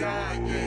Kanye.